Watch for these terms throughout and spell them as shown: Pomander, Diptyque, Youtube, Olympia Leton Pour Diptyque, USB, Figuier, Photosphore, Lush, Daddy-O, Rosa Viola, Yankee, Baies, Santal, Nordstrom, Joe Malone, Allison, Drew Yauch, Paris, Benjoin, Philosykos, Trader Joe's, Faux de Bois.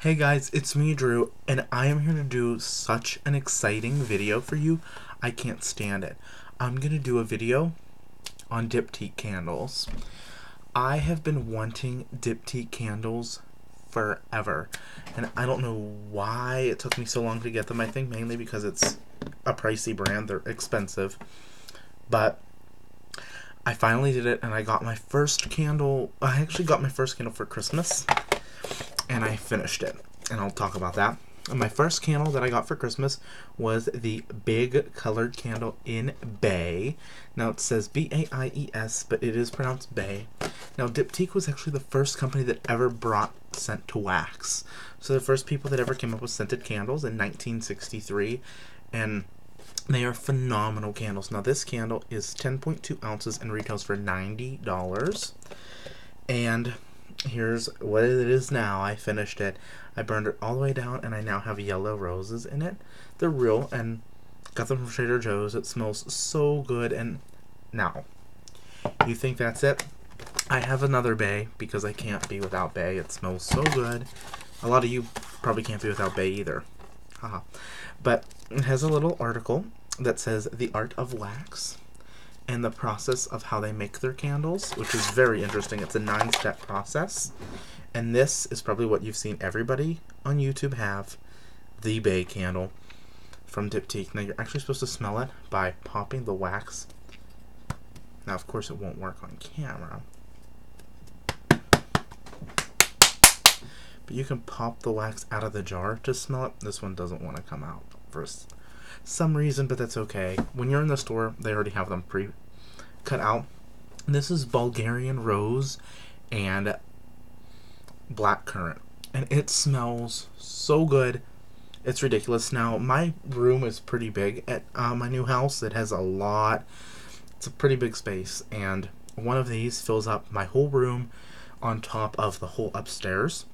Hey guys, it's me, Drew, and I am here to do such an exciting video for you. I can't stand it. I'm gonna do a video on Diptyque candles. I have been wanting Diptyque candles forever, and I don't know why it took me so long to get them. I think mainly because it's a pricey brand. They're expensive, but I finally did it, and I got my first candle. I actually got my first candle for Christmas. And I finished it, and I'll talk about that. And my first candle that I got for Christmas was the big colored candle in Baies. Now it says B-A-I-E-S, but it is pronounced Baies. Now Diptyque was actually the first company that ever brought scent to wax. So the first people that ever came up with scented candles in 1963, and they are phenomenal candles. Now this candle is 10.2 ounces and retails for $90. And here's what it is now. I finished it. I burned it all the way down, and I now have yellow roses in it. They're real, and got them from Trader Joe's. It smells so good, and now, you think that's it? I have another Baies, because I can't be without Baies. It smells so good. A lot of you probably can't be without Baies either. Haha. But it has a little article that says, "The Art of Wax," and the process of how they make their candles, which is very interesting. It's a 9-step process, and this is probably what you've seen everybody on YouTube have, the Baies candle from Diptyque. Now you're actually supposed to smell it by popping the wax. Now of course it won't work on camera, but you can pop the wax out of the jar to smell it. This one doesn't want to come out for some reason, but that's okay. When you're in the store, they already have them pre-cut out. This is Bulgarian rose and blackcurrant, and it smells so good. It's ridiculous. Now, my room is pretty big at my new house. It has a lot. It's a pretty big space, and one of these fills up my whole room on top of the whole upstairs.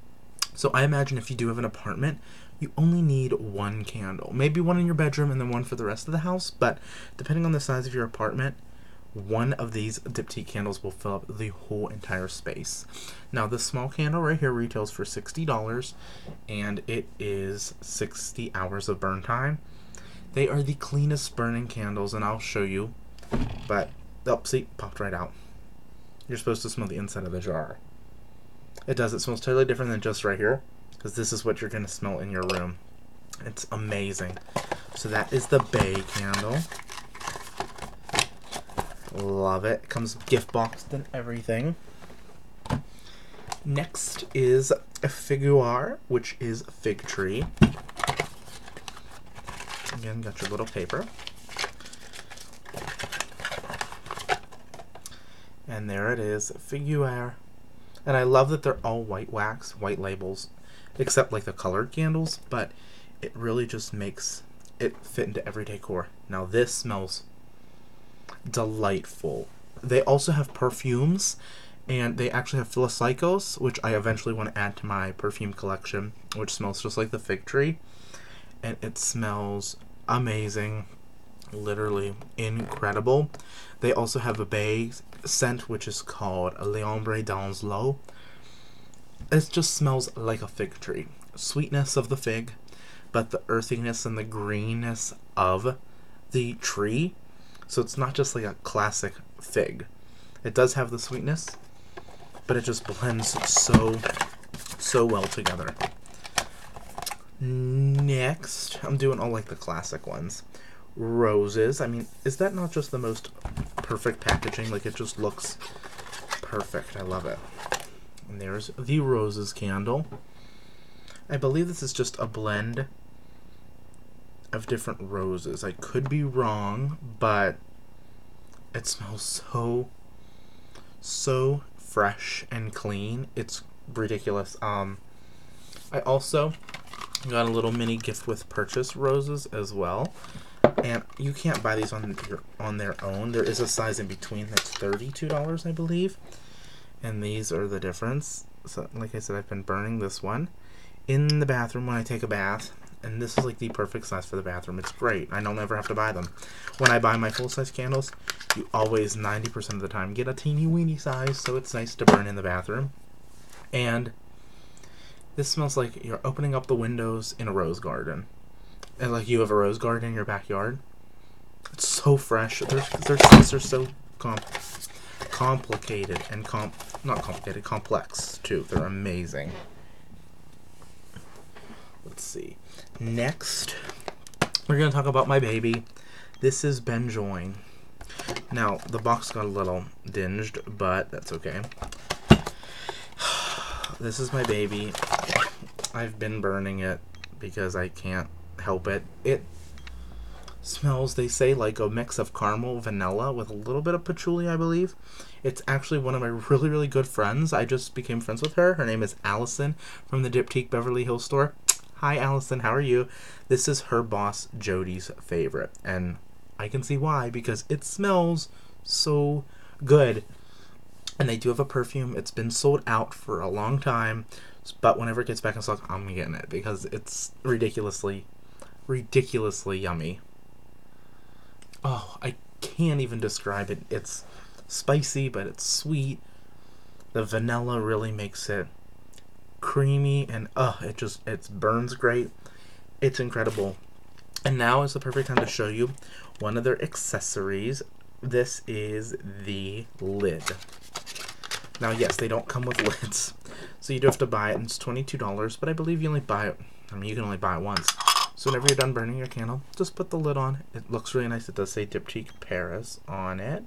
So I imagine if you do have an apartment, you only need one candle, maybe one in your bedroom and then one for the rest of the house, but depending on the size of your apartment, one of these Diptyque candles will fill up the whole entire space. Now this small candle right here retails for $60, and it is 60 hours of burn time. They are the cleanest burning candles, and I'll show you, but, oh, see, popped right out. You're supposed to smell the inside of the jar. It does, it smells totally different than just right here, because this is what you're going to smell in your room. It's amazing. So that is the Baies candle. Love it. Comes gift boxed and everything. Next is a Figuier, which is fig tree. Again, got your little paper. And there it is, Figuier. And I love that they're all white wax, white labels, except like the colored candles, but it really just makes it fit into every decor. Now this smells delightful. They also have perfumes, and they actually have Philosykos, which I eventually want to add to my perfume collection, which smells just like the fig tree, and it smells amazing, literally incredible. They also have a Baies scent, which is called L'Ombre dans l'Eau. It just smells like a fig tree. Sweetness of the fig, but the earthiness and the greenness of the tree. So it's not just like a classic fig. It does have the sweetness, but it just blends so well together. Next, I'm doing all like the classic ones. Roses. I mean, is that not just the most perfect packaging? Like, it just looks perfect. I love it. And there's the roses candle. I believe this is just a blend of different roses. I could be wrong, but it smells so fresh and clean. It's ridiculous. I also got a little mini gift with purchase roses as well, and you can't buy these on their own. There is a size in between that's $32, I believe. And these are the difference. So, like I said, I've been burning this one in the bathroom when I take a bath, and this is like the perfect size for the bathroom. It's great. I don't ever have to buy them. When I buy my full-size candles, you always, 90% of the time, get a teeny weeny size, so it's nice to burn in the bathroom. And This smells like you're opening up the windows in a rose garden. And like you have a rose garden in your backyard. It's so fresh. Their scents are so complicated and complex too. They're amazing. Let's see. Next, we're going to talk about my baby. This is Benjoin. Now, the box got a little dinged, but that's okay. This is my baby. I've been burning it because I can't help it. It smells, they say, like a mix of caramel, vanilla, with a little bit of patchouli, I believe. It's actually one of my really, really good friends. I just became friends with her. Her name is Allison from the Diptyque Beverly Hills store. Hi, Allison. How are you? This is her boss, Jody's favorite. And I can see why, because it smells so good. And they do have a perfume. It's been sold out for a long time, but whenever it gets back in stock, I'm getting it because it's ridiculously yummy. Oh, I can't even describe it. It's spicy, but it's sweet. The vanilla really makes it creamy, and it burns great. It's incredible. And now is the perfect time to show you one of their accessories. This is the lid. Now, yes, they don't come with lids, so you do have to buy it, and it's $22, but I believe you only buy it, you can only buy it once. So whenever you're done burning your candle, just put the lid on. It looks really nice. It does say Diptyque Paris on it,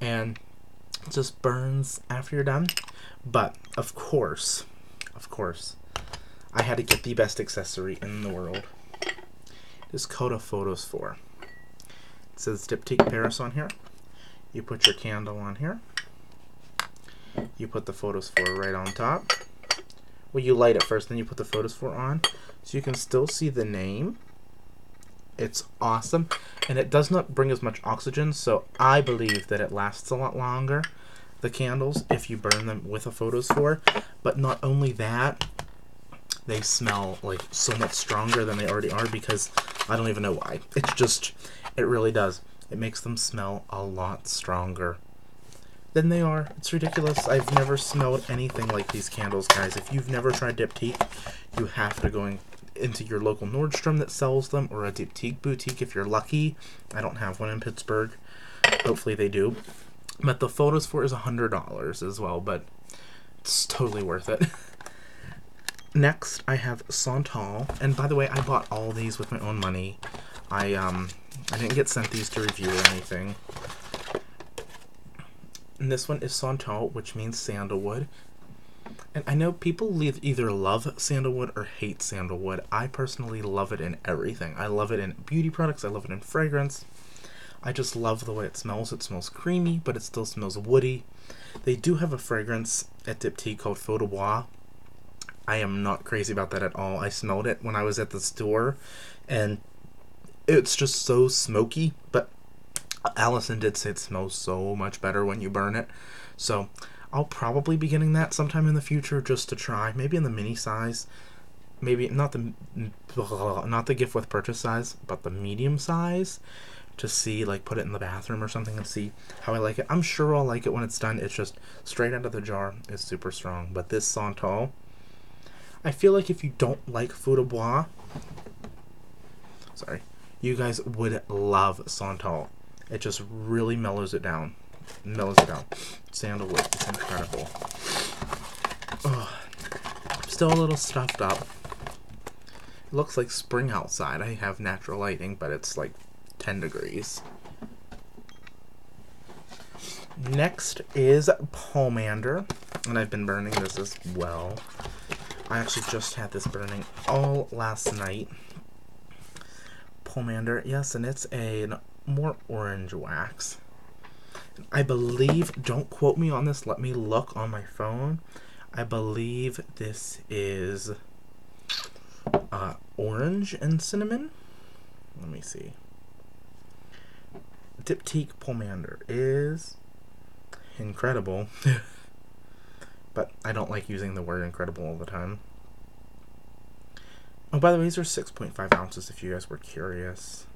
and it just burns after you're done. But, of course, I had to get the best accessory in the world. This Coda Photosphore. It says Diptyque Paris on here. You put your candle on here. You put the Photosphore right on top. Well, you light it first, then you put the Photosphore on, so you can still see the name. It's awesome, and it does not bring as much oxygen, so I believe that it lasts a lot longer, the candles, if you burn them with a Photosphore. But not only that, they smell like so much stronger than they already are, because I don't even know why. It's just, it really does. It makes them smell a lot stronger than they are. It's ridiculous. I've never smelled anything like these candles, guys. If you've never tried Diptyque, you have to go into your local Nordstrom that sells them, or a Diptyque boutique if you're lucky. I don't have one in Pittsburgh. Hopefully they do. But the Photosphore is $100 as well, but it's totally worth it. Next, I have Santal. And by the way, I bought all these with my own money. I didn't get sent these to review or anything. And this one is Santal, which means sandalwood. And I know people either love sandalwood or hate sandalwood. I personally love it in everything. I love it in beauty products. I love it in fragrance. I just love the way it smells. It smells creamy, but it still smells woody. They do have a fragrance at Diptyque called Faux de Bois. I am not crazy about that at all. I smelled it when I was at the store, and it's just so smoky, but Allison did say it smells so much better when you burn it, so I'll probably be getting that sometime in the future just to try, maybe in the mini size, maybe not the gift with purchase size, but the medium size, to see, like, put it in the bathroom or something and see how I like it. I'm sure I'll like it when it's done. It's just straight out of the jar. It's super strong. But this Santal, I feel like if you don't like Faux de Bois, you guys would love Santal. It just really mellows it down. Sandalwood, it's incredible. Oh, I'm still a little stuffed up. It looks like spring outside. I have natural lighting, but it's like 10 degrees. Next is Pomander, and I've been burning this as well. I actually just had this burning all last night. Pomander, yes, and it's a more orange wax. I believe, don't quote me on this, let me look on my phone. I believe this is orange and cinnamon. Let me see. Diptyque Pomander is incredible. But I don't like using the word incredible all the time. Oh, by the way, these are 6.5 ounces if you guys were curious.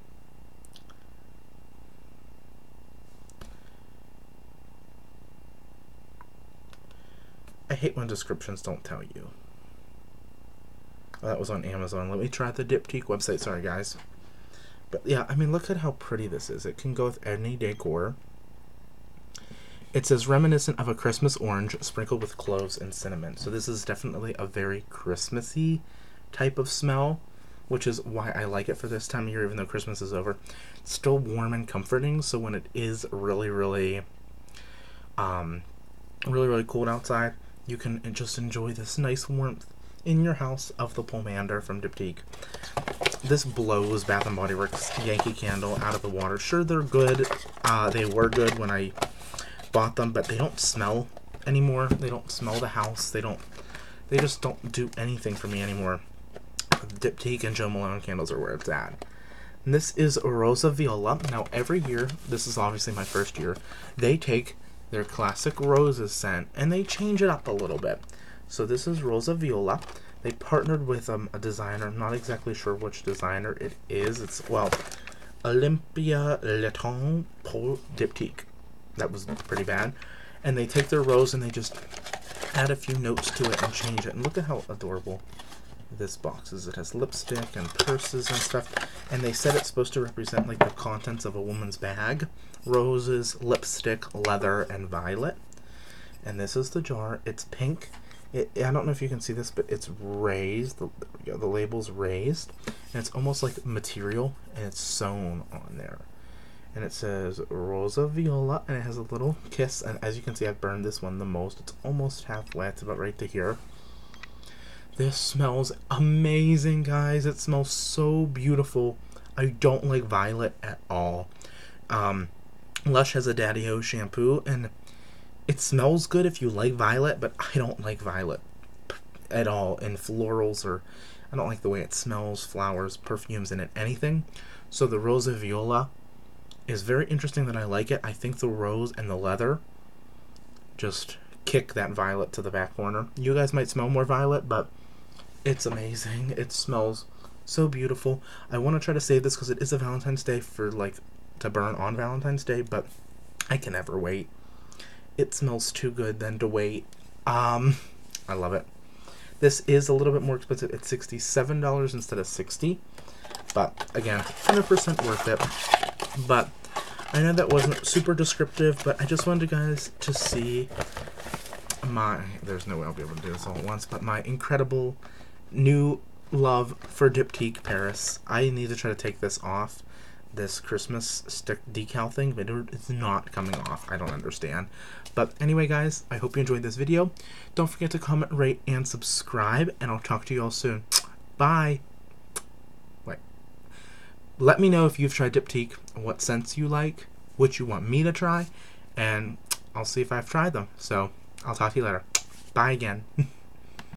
I hate when descriptions don't tell you. Oh, that was on Amazon. Let me try the Diptyque website. Sorry, guys. But, yeah, I mean, look at how pretty this is. It can go with any decor. It says, reminiscent of a Christmas orange sprinkled with cloves and cinnamon. So this is definitely a very Christmassy type of smell, which is why I like it for this time of year, even though Christmas is over. It's still warm and comforting, so when it is really, really cold outside, you can just enjoy this nice warmth in your house of the Pomander from Diptyque. This blows Bath & Body Works Yankee Candle out of the water. Sure, they're good. They were good when I bought them, but they don't smell anymore. They don't smell the house. They just don't do anything for me anymore. Diptyque and Joe Malone candles are where it's at. And this is Rosa Viola. Now, every year, this is obviously my first year, they take their classic roses scent and they change it up a little bit. So this is Rosa Viola. They partnered with a designer. I'm not exactly sure which designer it is. It's, well, Olympia Leton Pour Diptyque. That was pretty bad. And they take their rose and they just add a few notes to it and change it. And look at how adorable this box is. It has lipstick and purses and stuff. And they said it's supposed to represent, like, the contents of a woman's bag. Roses, lipstick, leather, and violet. And this is the jar. It's pink. I don't know if you can see this, but it's raised. The label's raised. And it's almost like material, and it's sewn on there. And it says Rosa Viola, and it has a little kiss. And as you can see, I've burned this one the most. It's almost halfway. It's about right to here. This smells amazing, guys. It smells so beautiful. I don't like violet at all. Lush has a Daddy-O shampoo, and it smells good if you like violet, but I don't like violet at all in florals, or I don't like the way it smells, flowers, perfumes, in it, anything. So the Rosa Viola is very interesting that I like it. I think the rose and the leather just kick that violet to the back corner. You guys might smell more violet, but it's amazing. It smells so beautiful. I want to try to save this because it is a Valentine's Day for, like, to burn on Valentine's Day, but I can never wait. It smells too good then to wait. I love it. This is a little bit more expensive. It's $67 instead of $60, but again, 100% worth it. But I know that wasn't super descriptive, but I just wanted you guys to see my, there's no way I'll be able to do this all at once, but my incredible new love for Diptyque Paris. I need to try to take this off, this Christmas stick decal thing, but it's not coming off. I don't understand. But anyway, guys, I hope you enjoyed this video. Don't forget to comment, rate, and subscribe, and I'll talk to you all soon. Bye. Wait. Let me know if you've tried Diptyque, what scents you like, what you want me to try, and I'll see if I've tried them. So I'll talk to you later. Bye again.